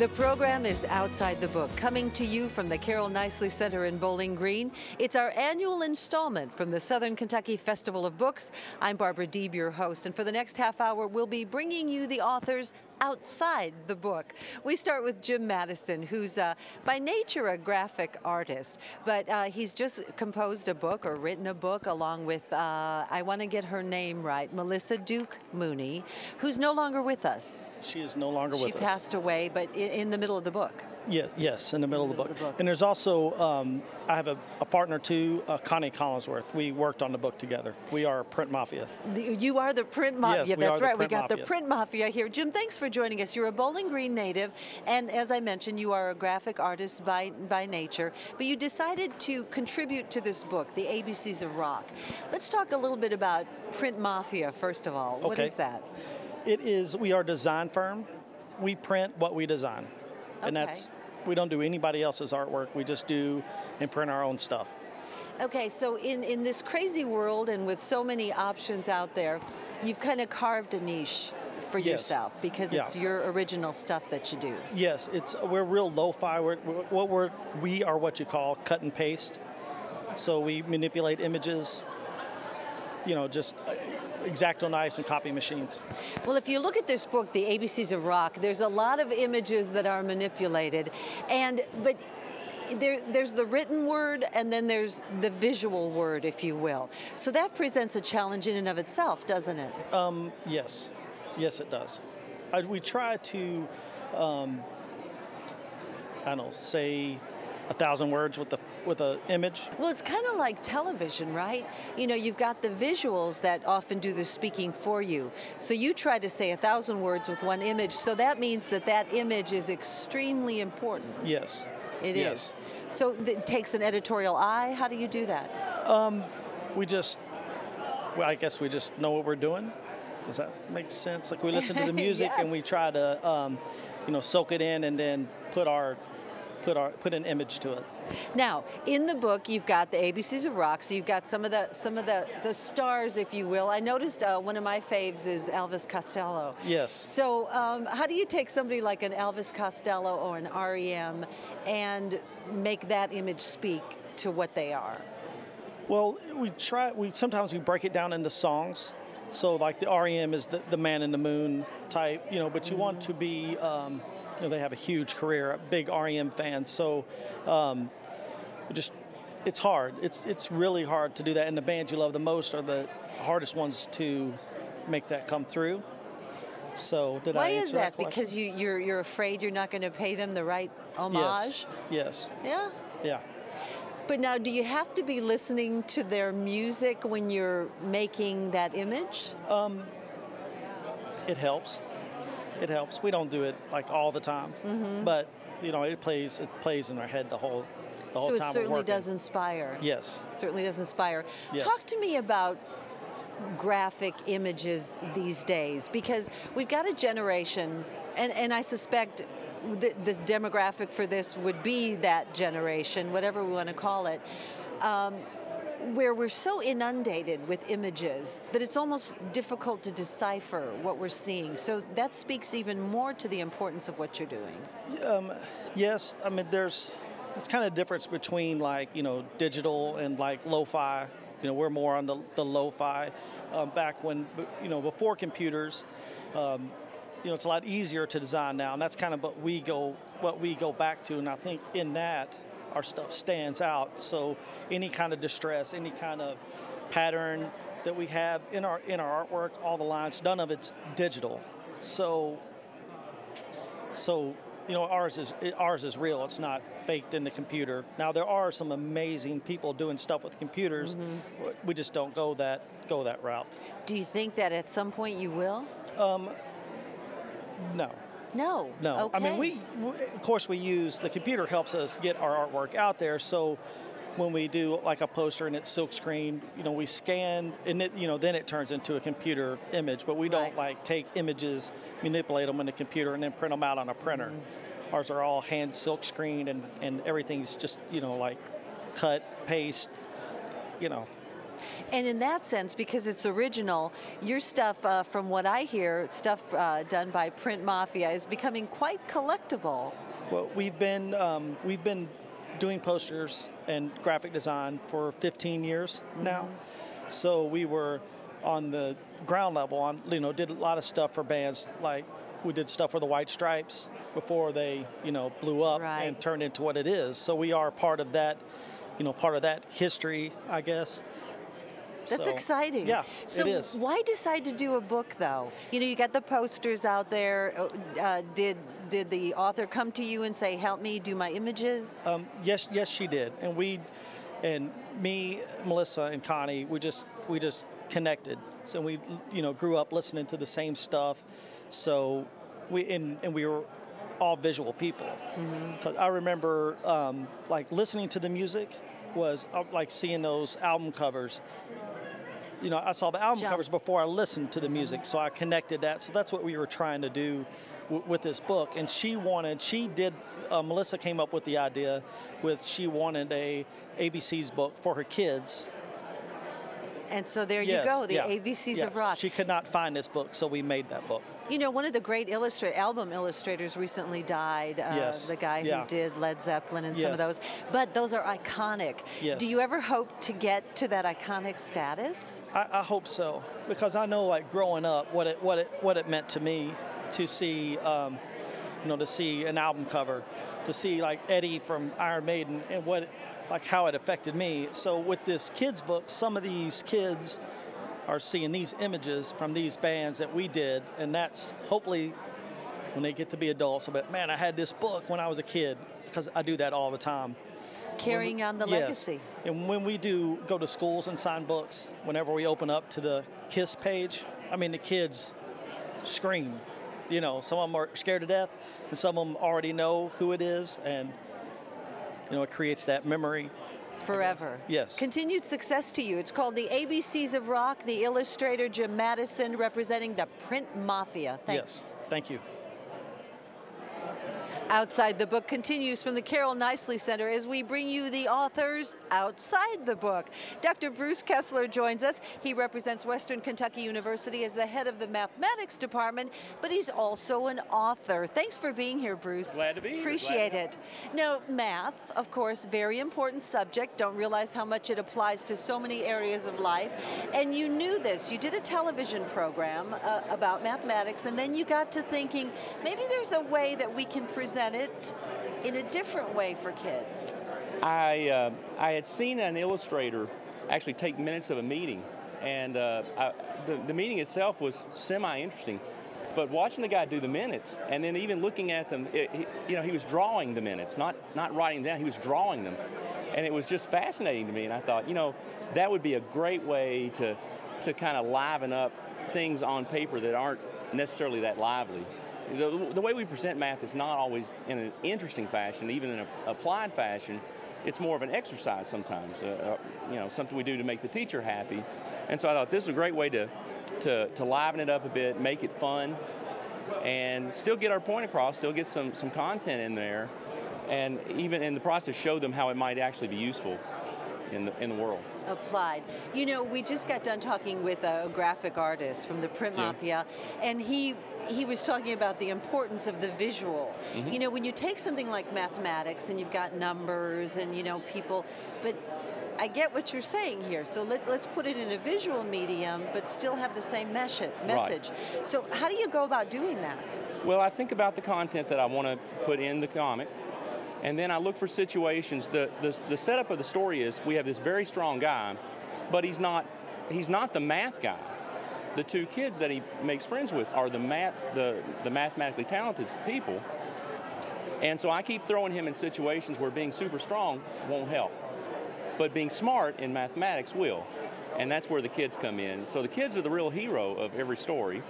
The program is Outside the Book, coming to you from the Carol Nicely Center in Bowling Green. It's our annual installment from the Southern Kentucky Festival of Books. I'm Barbara Deeb, your host, and for the next half hour, we'll be bringing you the authors outside the book. We start with Jim Madison, who's by nature a graphic artist, but he's just composed a book or written a book along with, I want to get her name right, Melissa Duke Mooney, who's no longer with us. She is no longer with us. She passed away, but in the middle of the book. Yeah, yes, in the middle of the book. And there's also, I have a partner too, Connie Collingsworth. We worked on the book together. We are Print Mafia. You are the Print Mafia. Yes, that's right. We got the Print Mafia here. Jim, thanks for joining us. You're a Bowling Green native, and as I mentioned, you are a graphic artist by nature, but you decided to contribute to this book, The ABCs of Rock. Let's talk a little bit about Print Mafia, first of all. Okay. What is that? It is, we are a design firm. We print what we design. Okay. And that's, we don't do anybody else's artwork, we just do and print our own stuff. Okay, so in this crazy world and with so many options out there, you've kind of carved a niche for yourself because it's your original stuff that you do. Yes, it's, we're real lo-fi, we are what you call cut and paste. So we manipulate images, you know, just X-Acto knives and copy machines. Well, if you look at this book, The ABCs of Rock, there's a lot of images that are manipulated, and but there's the written word and then there's the visual word, if you will. So that presents a challenge in and of itself, doesn't it? Yes. Yes, it does. We try to, I don't know, say 1,000 words with an image. Well, it's kind of like television, right? You know, you've got the visuals that often do the speaking for you. So you try to say 1,000 words with one image. So that means that that image is extremely important. Yes, it is. So it takes an editorial eye. How do you do that? I guess we just know what we're doing. Does that make sense? Like we listen to the music and we try to, you know, soak it in and then put an image to it. Now, in the book, you've got the ABCs of Rock, so you've got some of the stars, if you will. I noticed one of my faves is Elvis Costello. Yes. So how do you take somebody like an Elvis Costello or an REM and make that image speak to what they are? Well, sometimes we break it down into songs. So like the REM is the man in the moon type, you know, but you want to be, you know, they have a huge career, a big REM fan. So it's hard. It's really hard to do that. And the bands you love the most are the hardest ones to make that come through. So did I answer that question? Why is that? Because you're afraid you're not going to pay them the right homage? Yes. Yeah? Yeah. But now, do you have to be listening to their music when you're making that image? It helps. It helps. We don't do it like all the time, but you know, it plays in our head the whole time. So it certainly does inspire. Yes. It certainly does inspire. Yes. Talk to me about graphic images these days, because we've got a generation, and I suspect the demographic for this would be that generation, whatever we want to call it, where we're so inundated with images that it's almost difficult to decipher what we're seeing. So that speaks even more to the importance of what you're doing. Yes, I mean, it's kind of a difference between, like, you know, digital and like lo-fi. You know, we're more on the lo-fi. Back when, you know, before computers, you know, it's a lot easier to design now, and that's kind of what we go back to, and I think in that our stuff stands out. So any kind of distress, any kind of pattern that we have in our artwork, all the lines, none of it's digital. So you know, ours is real. It's not faked in the computer. Now there are some amazing people doing stuff with computers. We just don't go that route. Do you think that at some point you will? No. No? No. Okay. I mean, of course, we use, the computer helps us get our artwork out there, so when we do, like, a poster and it's silkscreen, you know, we scan, and it, you know, then it turns into a computer image, but we don't, like, take images, manipulate them in the computer, and then print them out on a printer. Ours are all hand silkscreened, and everything's just, you know, like, cut, paste, you know. And in that sense, because it's original, your stuff, from what I hear, stuff done by Print Mafia is becoming quite collectible. Well, we've been doing posters and graphic design for 15 years now. So we were on the ground level, did a lot of stuff for bands. Like we did stuff for the White Stripes before they, blew up and turned into what it is. So we are part of that, part of that history, I guess. That's exciting. Yeah, it is. So why decide to do a book, though? You got the posters out there. Did the author come to you and say, "Help me do my images"? Yes, she did. And me, Melissa, and Connie, we just connected. So we, grew up listening to the same stuff. So we were all visual people. Mm-hmm. I remember listening to the music. Was like seeing those album covers. I saw the album covers before I listened to the music, so I connected that. So that's what we were trying to do with this book. And Melissa came up with the idea she wanted a ABCs book for her kids. And so there you go, the ABCs of Rock. She could not find this book, so we made that book. One of the great album illustrators recently died, the guy who did Led Zeppelin and some of those. But those are iconic. Yes. Do you ever hope to get to that iconic status? I hope so, because I know, growing up, what it meant to me to see, to see an album cover, to see Eddie from Iron Maiden and how it affected me. So with this kids book, some of these kids are seeing these images from these bands that we did, and that's hopefully when they get to be adults. But man, I had this book when I was a kid, because I do that all the time. Carrying on the legacy. And when we do go to schools and sign books, whenever we open up to the KISS page, the kids scream. Some of them are scared to death, and some of them already know who it is, and it creates that memory. Forever. Yes. Continued success to you. It's called The ABCs of Rock, the illustrator Jim Madison, representing the Print Mafia. Thanks. Yes, thank you. Outside the Book continues from the Carol Nicely Center as we bring you the authors outside the book. Dr. Bruce Kessler joins us. He represents Western Kentucky University as the head of the mathematics department, but he's also an author. Thanks for being here, Bruce. Glad to be here. Appreciate it. Now, math, of course, very important subject. Don't realize how much it applies to so many areas of life. And you knew this. You did a television program about mathematics, and then you got to thinking, maybe there's a way that we can present it in a different way for kids. I had seen an illustrator actually take minutes of a meeting, and the meeting itself was semi-interesting, but watching the guy do the minutes and then even looking at them, he was drawing the minutes, not writing them down, he was drawing them, and it was just fascinating to me. And I thought, that would be a great way to kind of liven up things on paper that aren't necessarily that lively. The way we present math is not always in an interesting fashion, even in an applied fashion. It's more of an exercise sometimes, something we do to make the teacher happy. And so I thought this was a great way to liven it up a bit, make it fun, and still get our point across, still get some content in there, and even in the process show them how it might actually be useful in the world. Applied. We just got done talking with a graphic artist from the Print Mafia, and he was talking about the importance of the visual. Mm-hmm. When you take something like mathematics and you've got numbers and, people, but I get what you're saying here. So let's put it in a visual medium, but still have the same message. Right. So how do you go about doing that? Well, I think about the content that I want to put in the comic, and then I look for situations. The setup of the story is we have this very strong guy, but he's not the math guy. The two kids that he makes friends with are the mathematically talented people. And so I keep throwing him in situations where being super strong won't help, but being smart in mathematics will. And that's where the kids come in. So the kids are the real hero of every story.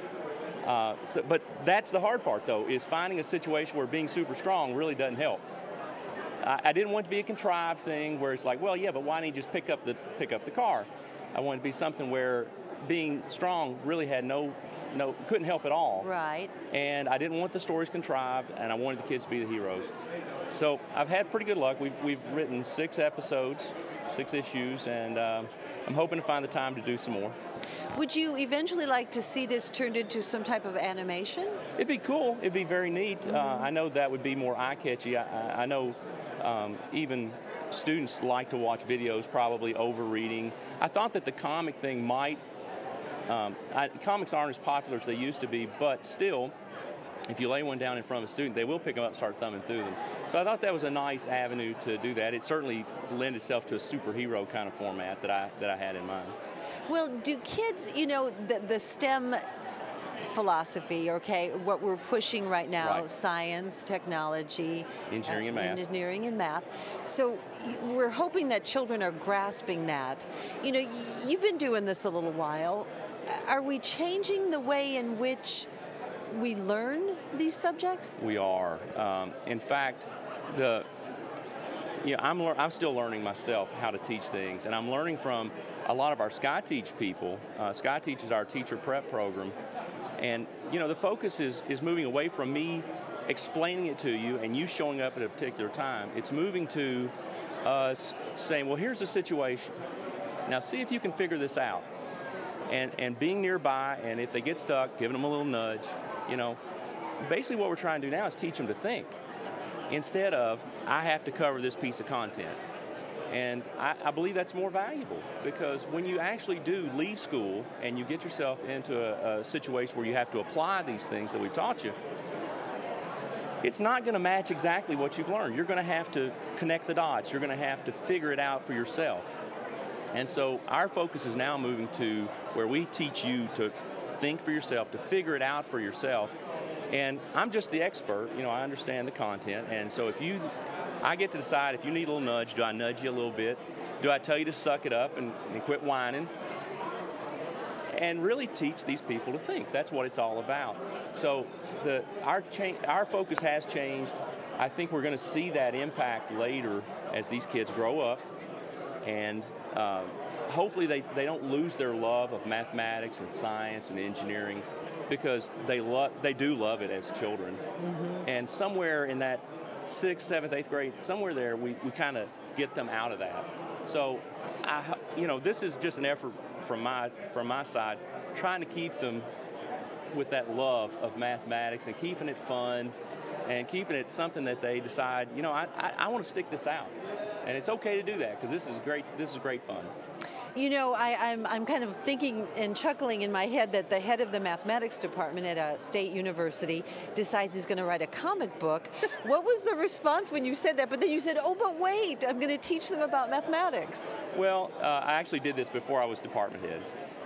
But that's the hard part, though, is finding a situation where being super strong really doesn't help. I didn't want it to be a contrived thing where it's like, well, yeah, but why didn't you just pick up the car? I wanted it to be something where being strong really had no couldn't help at all. Right. And I didn't want the stories contrived, and I wanted the kids to be the heroes. So I've had pretty good luck. We've written 6 episodes, 6 issues, and I'm hoping to find the time to do some more. Would you eventually like to see this turned into some type of animation? It'd be cool. It'd be very neat. Mm-hmm. I know that would be more eye-catchy. I know even students like to watch videos probably over reading. I thought that the comic thing might, comics aren't as popular as they used to be, but still, if you lay one down in front of a student, they will pick them up and start thumbing through them. So I thought that was a nice avenue to do that. It certainly lends itself to a superhero kind of format that I had in mind. Well, do kids, you know, the STEM philosophy, okay, what we're pushing right now, right. Science, technology, engineering and math. So we're hoping that children are grasping that. You know, you've been doing this a little while. Are we changing the way in which we learn these subjects? We are. In fact, I'm still learning myself how to teach things, and I'm learning from a lot of our SkyTeach people. SkyTeach is our teacher prep program, and you know the focus is moving away from me explaining it to you and you showing up at a particular time. It's moving to us saying, well, here's the situation. Now see if you can figure this out. And being nearby, and if they get stuck, giving them a little nudge, you know. Basically what we're trying to do now is teach them to think instead of, I have to cover this piece of content. And I believe that's more valuable because when you actually do leave school and you get yourself into a situation where you have to apply these things that we've taught you, it's not going to match exactly what you've learned. You're going to have to connect the dots. You're going to have to figure it out for yourself. And so our focus is now moving to where we teach you to think for yourself, to figure it out for yourself. And I'm just the expert, you know, I understand the content. And so if you, I get to decide if you need a little nudge, do I nudge you a little bit? Do I tell you to suck it up and quit whining? And really teach these people to think. That's what it's all about. So our focus has changed. I think we're going to see that impact later as these kids grow up. And hopefully they don't lose their love of mathematics and science and engineering because they do love it as children. Mm-hmm. And somewhere in that 6th, 7th, 8th grade, somewhere there we kind of get them out of that. So, you know, this is just an effort from my side, trying to keep them with that love of mathematics and keeping it fun and keeping it something that they decide, you know, I want to stick this out. And it's okay to do that because this is great fun. You know, I'm kind of thinking and chuckling in my head that the head of the mathematics department at a state university decides he's going to write a comic book. What was the response when you said that? But then you said, oh, but wait, I'm going to teach them about mathematics. Well, I actually did this before I was department head.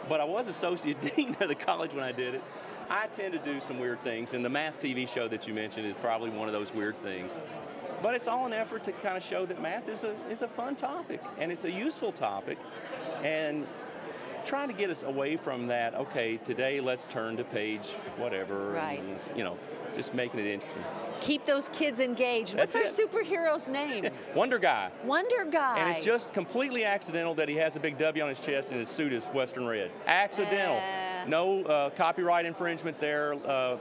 But I was associate dean of the college when I did it. I tend to do some weird things, and the math TV show that you mentioned is probably one of those weird things. But it's all an effort to kind of show that math is a fun topic, and it's a useful topic, and trying to get us away from that, okay, today let's turn to page whatever, right. And, you know, just making it interesting. Keep those kids engaged. That's What's it. Our superhero's name? Wonder Guy. Wonder Guy. And it's just completely accidental that he has a big W on his chest and his suit is Western Red. Accidental. No copyright infringement there, logo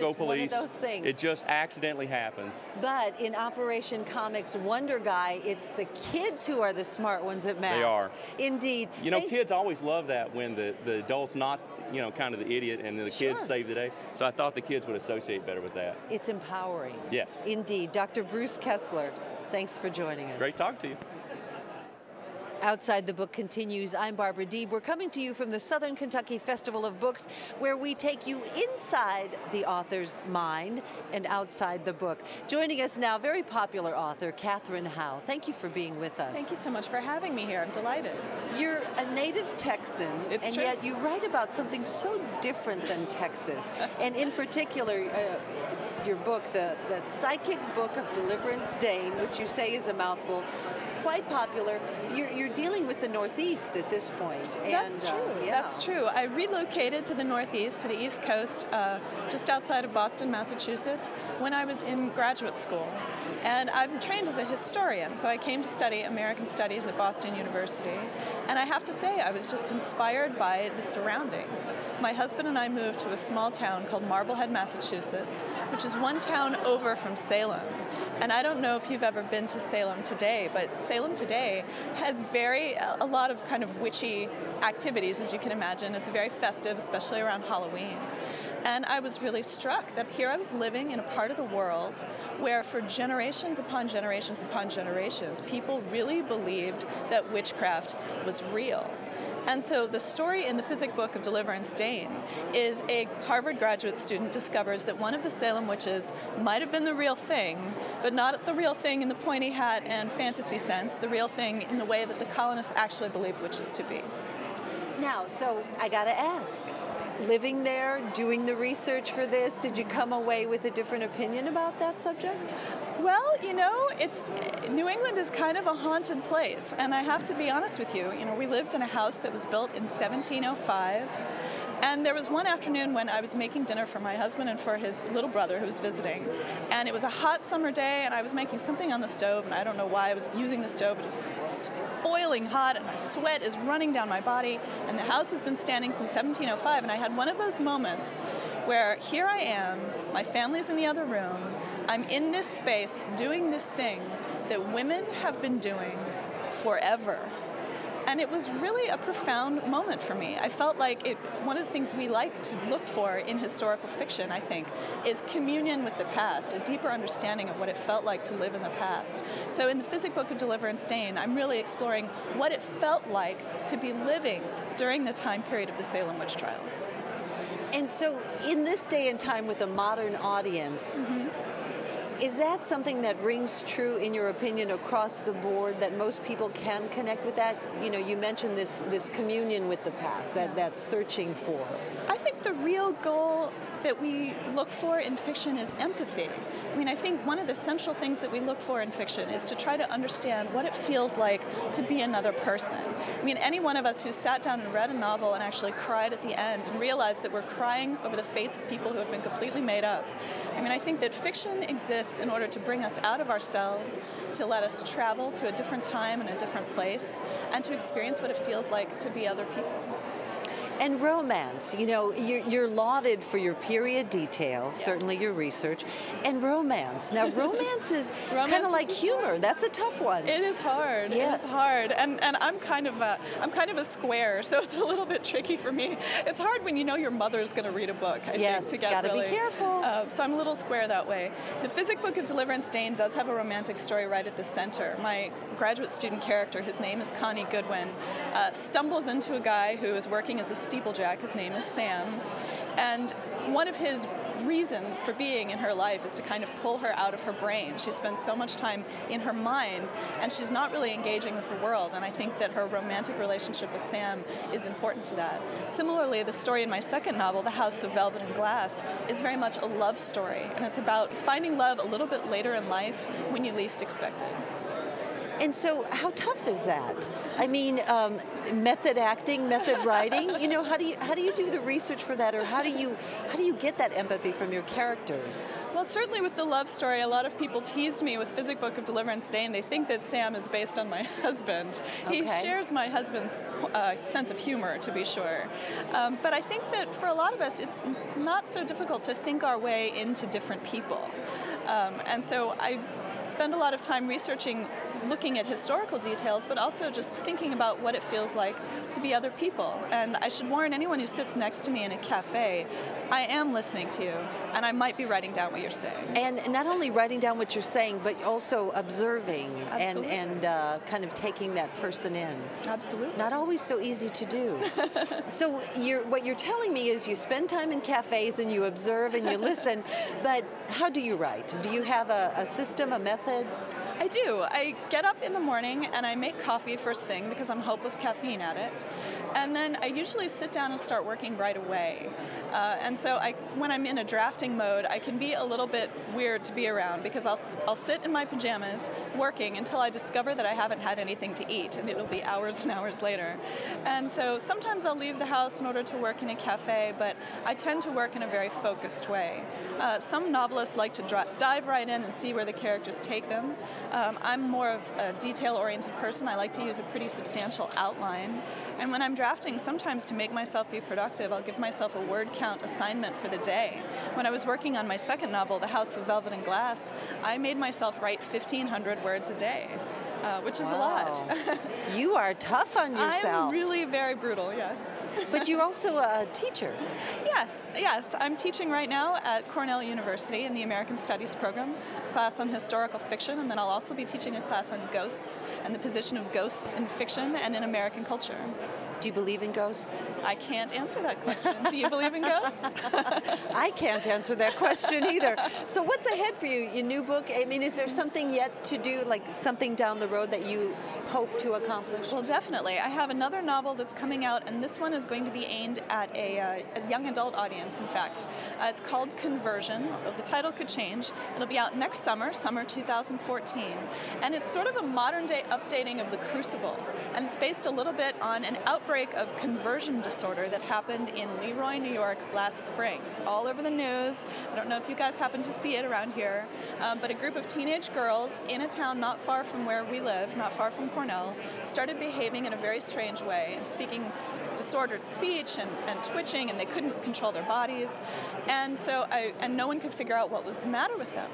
just police. One of those things. It just accidentally happened. But in Operation Comics Wonder Guy, it's the kids who are the smart ones at math. They are. Indeed. You know, kids always love that when the adult's not, you know, kind of the idiot and the kids save the day. So I thought the kids would associate better with that. It's empowering. Yes. Indeed. Dr. Bruce Kessler, thanks for joining us. Great talking to you. Outside the Book continues. I'm Barbara Deeb. We're coming to you from the Southern Kentucky Festival of Books, where we take you inside the author's mind and outside the book. Joining us now, very popular author, Katherine Howe. Thank you for being with us. Thank you so much for having me here. I'm delighted. You're a native Texan, and true. Yet you write about something so different than Texas. And in particular, your book, the Physick Book of Deliverance Dane, which you say is a mouthful, quite popular, you're dealing with the Northeast at this point. And that's true. Yeah. That's true. I relocated to the Northeast, to the East Coast, just outside of Boston, Massachusetts, when I was in graduate school. And I'm trained as a historian, so I came to study American Studies at Boston University. And I have to say, I was just inspired by the surroundings. My husband and I moved to a small town called Marblehead, Massachusetts, which is one town over from Salem. And I don't know if you've ever been to Salem today, but Salem today has a lot of kind of witchy activities, as you can imagine. It's very festive, especially around Halloween. And I was really struck that here I was living in a part of the world where for generations upon generations upon generations, people really believed that witchcraft was real. And so the story in The Physick Book of Deliverance Dane is a Harvard graduate student discovers that one of the Salem witches might have been the real thing, but not the real thing in the pointy hat and fantasy sense, the real thing in the way that the colonists actually believed witches to be. Now, so I gotta ask, living there, doing the research for this, did you come away with a different opinion about that subject? Well, you know, New England is kind of a haunted place, and I have to be honest with you, we lived in a house that was built in 1705, and there was one afternoon when I was making dinner for my husband and for his little brother who was visiting, and it was a hot summer day, and I was making something on the stove, and I don't know why I was using the stove, but it was boiling hot, and my sweat is running down my body, and the house has been standing since 1705, and I had one of those moments where here I am, my family's in the other room, I'm in this space doing this thing that women have been doing forever. And it was really a profound moment for me. I felt like one of the things we like to look for in historical fiction, I think, is communion with the past, a deeper understanding of what it felt like to live in the past. So in The Physick Book of Deliverance Dane, I'm really exploring what it felt like to be living during the time period of the Salem Witch Trials. And so in this day and time with a modern audience, is that something that rings true, in your opinion, across the board, that most people can connect with that? You know, you mentioned this communion with the past, that searching for. I think the real goal that we look for in fiction is empathy. I mean, I think one of the central things that we look for in fiction is to try to understand what it feels like to be another person. I mean, any one of us who sat down and read a novel and actually cried at the end and realized that we're crying over the fates of people who have been completely made up. I mean, I think that fiction exists in order to bring us out of ourselves, to let us travel to a different time and a different place, and to experience what it feels like to be other people. And romance, you're lauded for your period details, certainly your research, and romance. Now, romance is kind of like humor. That's a tough one. It is hard. Yes. It is hard. And I'm kind of a square, so it's a little bit tricky for me. It's hard when you know your mother's going to read a book. I think, gotta really be careful. So I'm a little square that way. The Physick Book of Deliverance Dane does have a romantic story right at the center. My graduate student character, whose name is Connie Goodwin, stumbles into a guy who is working as a steeplejack. His name is Sam, and one of his reasons for being in her life is to kind of pull her out of her brain. She spends so much time in her mind, and she's not really engaging with the world, and I think that her romantic relationship with Sam is important to that. Similarly, the story in my second novel, The House of Velvet and Glass, is very much a love story, and it's about finding love a little bit later in life when you least expect it. And so how tough is that? I mean, method acting, method writing, how do you do the research for that, or how do you get that empathy from your characters? Well, certainly with the love story, a lot of people teased me with Physick Book of Deliverance Dane. They think that Sam is based on my husband. Okay. He shares my husband's sense of humor, to be sure. But I think that for a lot of us, it's not so difficult to think our way into different people. And so I spend a lot of time researching, looking at historical details, but also just thinking about what it feels like to be other people. And I should warn anyone who sits next to me in a cafe, I am listening to you, and I might be writing down what you're saying. And not only writing down what you're saying, but also observing. Absolutely. and kind of taking that person in. Absolutely. Not always so easy to do. So what you're telling me is you spend time in cafes, and you observe, and you listen, but how do you write? Do you have a system, a method? I do. I get up in the morning and I make coffee first thing because I'm hopeless caffeine addict. And then I usually sit down and start working right away. And so when I'm in a drafting mode, I can be a little bit weird to be around because I'll sit in my pajamas working until I discover that I haven't had anything to eat, and it'll be hours and hours later. And so sometimes I'll leave the house in order to work in a cafe, but I tend to work in a very focused way. Some novelists like to dive right in and see where the characters take them. I'm more of a detail-oriented person. I like to use a pretty substantial outline. And when I'm drafting, sometimes to make myself be productive, I'll give myself a word count assignment for the day. When I was working on my second novel, The House of Velvet and Glass, I made myself write 1,500 words a day, which is a lot. You are tough on yourself. I'm really very brutal, yes. But you're also a teacher. Yes. I'm teaching right now at Cornell University in the American Studies program, class on historical fiction, and then I'll also be teaching a class on ghosts and the position of ghosts in fiction and in American culture. Do you believe in ghosts? I can't answer that question. Do you believe in ghosts? I can't answer that question either. So what's ahead for you? Your new book? I mean, is there something yet to do, like something down the road that you hope to accomplish? Well, definitely. I have another novel that's coming out, and this one is going to be aimed at a young adult audience, in fact. It's called Conversion, although the title could change. It'll be out next summer, summer 2014. And it's sort of a modern-day updating of The Crucible, and it's based a little bit on an outbreak of conversion disorder that happened in Leroy, New York last spring. It was all over the news. I don't know if you guys happened to see it around here, but a group of teenage girls in a town not far from where we live, not far from Cornell, started behaving in a very strange way and speaking disordered speech and twitching, and they couldn't control their bodies. And so no one could figure out what was the matter with them.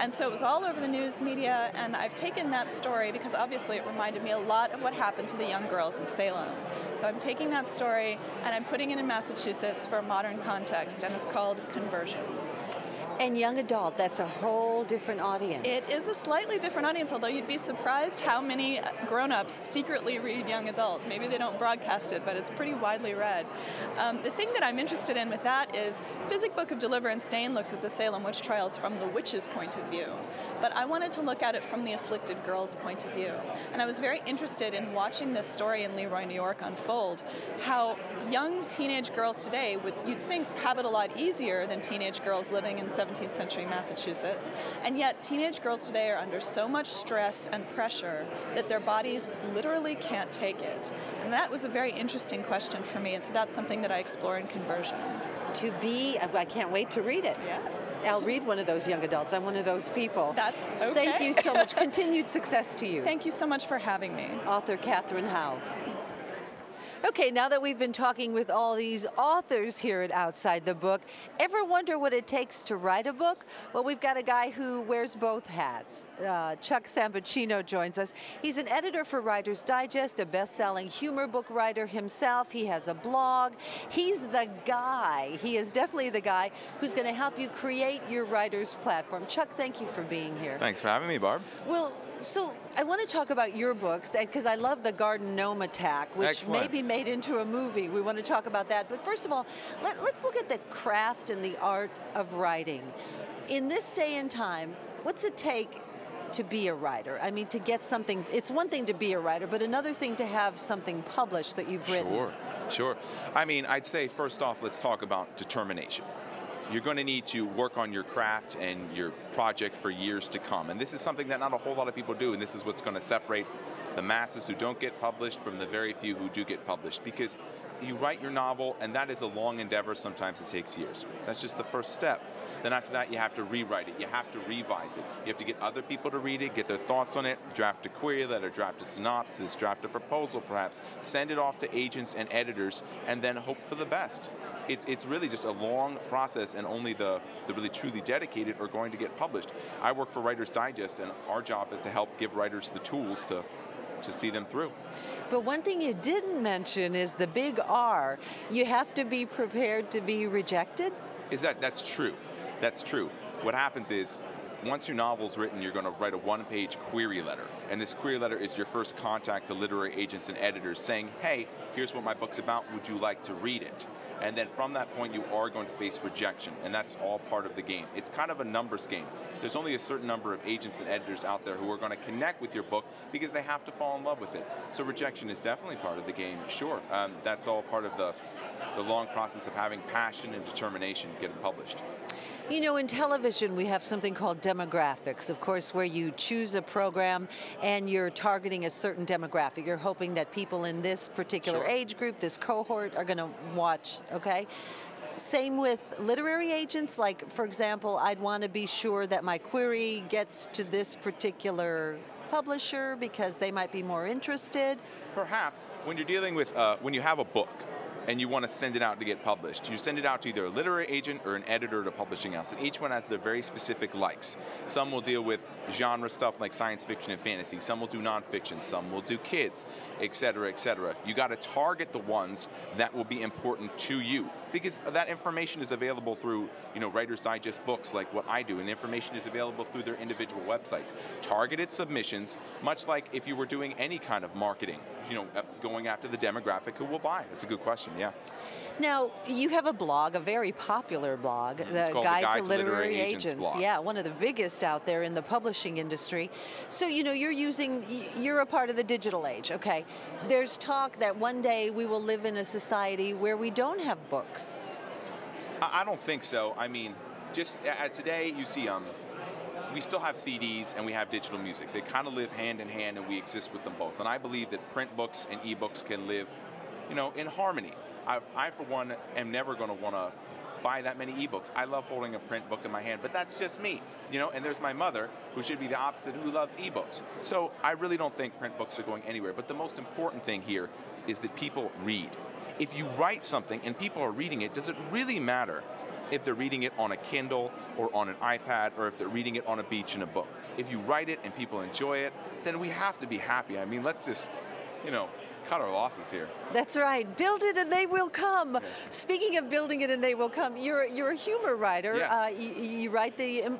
And so it was all over the news media, and I've taken that story because obviously it reminded me a lot of what happened to the young girls in Salem. So I'm taking that story and I'm putting it in Massachusetts for a modern context, and it's called Conversion. And young adult, that's a whole different audience. It is a slightly different audience, although you'd be surprised how many grown-ups secretly read young adult. Maybe they don't broadcast it, but it's pretty widely read. The thing that I'm interested in with that is Physick Book of Deliverance Dane looks at the Salem Witch Trials from the witch's point of view, but I wanted to look at it from the afflicted girl's point of view. And I was very interested in watching this story in Leroy, New York unfold, how young teenage girls today would, you'd think, have it a lot easier than teenage girls living in 17th century Massachusetts, and yet teenage girls today are under so much stress and pressure that their bodies literally can't take it. And that was a very interesting question for me, and so that's something that I explore in Conversion. I can't wait to read it. Yes. I'll read one of those young adults. I'm one of those people. That's okay. Thank you so much. Continued success to you. Thank you so much for having me. Author Katherine Howe. Okay, now that we've been talking with all these authors here at Outside the Book, ever wonder what it takes to write a book? Well, we've got a guy who wears both hats. Chuck Sambuchino joins us. He's an editor for Writer's Digest, a best-selling humor book writer himself. He has a blog. He's the guy. He is definitely the guy who's going to help you create your writer's platform. Chuck, thank you for being here. Thanks for having me, Barb. Well, so I want to talk about your books, because I love The Garden Gnome Attack, which Excellent. May be made into a movie. We want to talk about that. But first of all, let's look at the craft and the art of writing. In this day and time, what's it take to be a writer? I mean, to get something, it's one thing to be a writer, but another thing to have something published that you've written. Sure. I mean, I'd say first off, let's talk about determination. You're going to need to work on your craft and your project for years to come. And this is something that not a whole lot of people do, and this is what's going to separate the masses who don't get published from the very few who do get published. Because you write your novel, and that is a long endeavor. Sometimes it takes years. That's just the first step. Then after that, you have to rewrite it. You have to revise it. You have to get other people to read it, get their thoughts on it, draft a query letter, draft a synopsis, draft a proposal perhaps, send it off to agents and editors, and then hope for the best. It's really just a long process, and only the really truly dedicated are going to get published. I work for Writer's Digest, and our job is to help give writers the tools to see them through. But one thing you didn't mention is the big R. You have to be prepared to be rejected? That's true. What happens is once your novel's written, you're going to write a one-page query letter. And this query letter is your first contact to literary agents and editors saying, hey, here's what my book's about, would you like to read it? And then from that point, you are going to face rejection, and that's all part of the game. It's kind of a numbers game. There's only a certain number of agents and editors out there who are going to connect with your book because they have to fall in love with it. So rejection is definitely part of the game, sure. That's all part of the long process of having passion and determination getting published. You know, in television, we have something called demographics, of course, where you choose a program and you're targeting a certain demographic. You're hoping that people in this particular age group, this cohort, are going to watch, okay? Same with literary agents. Like, for example, I'd want to be sure that my query gets to this particular publisher because they might be more interested. Perhaps when you're dealing with, when you have a book, and you want to send it out to get published. You send it out to either a literary agent or an editor at a publishing house, and each one has their very specific likes. Some will deal with genre stuff like science fiction and fantasy, some will do nonfiction, some will do kids, et cetera, et cetera. You got to target the ones that will be important to you, because that information is available through, you know, Writer's Digest books like what I do, and information is available through their individual websites. Targeted submissions, much like if you were doing any kind of marketing, you know, going after the demographic who will buy. That's a good question, yeah. Now, you have a blog, a very popular blog, the Guide to Literary Agents. Yeah, one of the biggest out there in the publishing industry. So, you know, you're a part of the digital age, okay? There's talk that one day we will live in a society where we don't have books. I don't think so. I mean, just today you see, we still have CDs and we have digital music. They kind of live hand in hand and we exist with them both. And I believe that print books and ebooks can live, you know, in harmony. I, for one, am never going to want to buy that many ebooks. I love holding a print book in my hand, but that's just me, you know, and there's my mother, who should be the opposite, who loves ebooks. So I really don't think print books are going anywhere, but the most important thing here is that people read. If you write something and people are reading it, does it really matter if they're reading it on a Kindle or on an iPad or if they're reading it on a beach in a book? If you write it and people enjoy it, then we have to be happy. I mean, let's just, you know, cut our losses here. That's right. Build it and they will come. Yeah. Speaking of building it and they will come, you're a humor writer. Yeah. You write the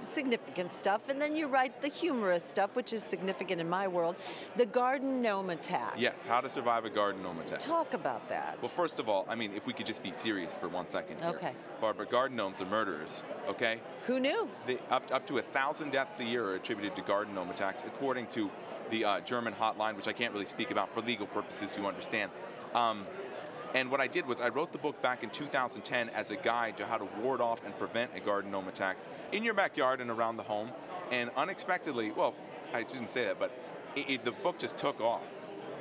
significant stuff and then you write the humorous stuff, which is significant in my world. The Garden Gnome Attack. Yes, how to survive a Garden Gnome Attack. Talk about that. Well, first of all, I mean, if we could just be serious for 1 second here. Okay. Barbara, garden gnomes are murderers, okay? Who knew? Up to 1,000 deaths a year are attributed to garden gnome attacks, according to the German hotline, which I can't really speak about for legal purposes, you understand. And what I did was I wrote the book back in 2010 as a guide to how to ward off and prevent a garden gnome attack in your backyard and around the home. And unexpectedly, well, I shouldn't say that, but the book just took off.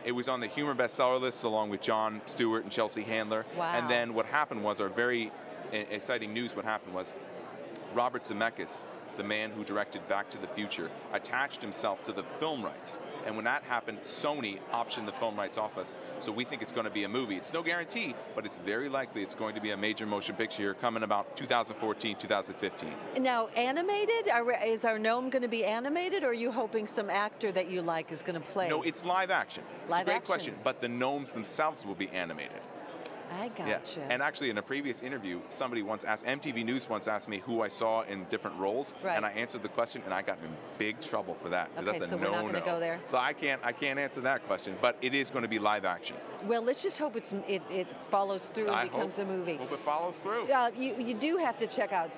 It was on the humor bestseller list along with John Stewart and Chelsea Handler. Wow. And then what happened was, our very exciting news, what happened was Robert Zemeckis, the man who directed Back to the Future, attached himself to the film rights. And when that happened, Sony optioned the film rights off us. So we think it's going to be a movie. It's no guarantee, but it's very likely it's going to be a major motion picture here coming about 2014, 2015. Now, animated? Is our gnome going to be animated, or are you hoping some actor that you like is going to play? No, it's live action. Live action. Great question. But the gnomes themselves will be animated. I gotcha. Yeah. And actually, in a previous interview, somebody once asked, MTV News once asked me who I saw in different roles, right, and I answered the question, and I got in big trouble for that. Okay, that's a so no-no. We're not going to go there. So I can't answer that question, but it is going to be live action. Well, let's just hope it follows through and becomes a movie. Hope it follows through. You do have to check out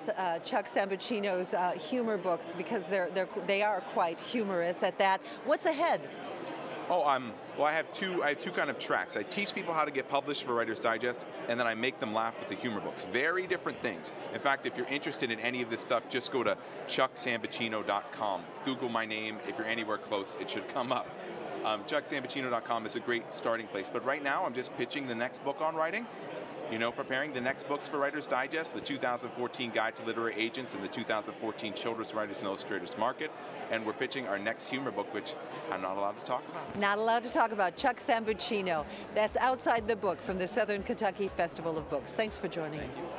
Chuck Sambuchino's humor books, because they are quite humorous at that. What's ahead? Oh, well, I have two kind of tracks. I teach people how to get published for Writer's Digest, and then I make them laugh with the humor books. Very different things. In fact, if you're interested in any of this stuff, just go to ChuckSambuchino.com. Google my name. If you're anywhere close, it should come up. ChuckSambuchino.com is a great starting place. But right now, I'm just pitching the next book on writing. You know, preparing the next books for Writer's Digest, the 2014 Guide to Literary Agents and the 2014 Children's Writers and Illustrators Market, and we're pitching our next humor book, which I'm not allowed to talk about. Not allowed to talk about. Chuck Sambuchino. That's Outside the Book from the Southern Kentucky Festival of Books. Thanks for joining us.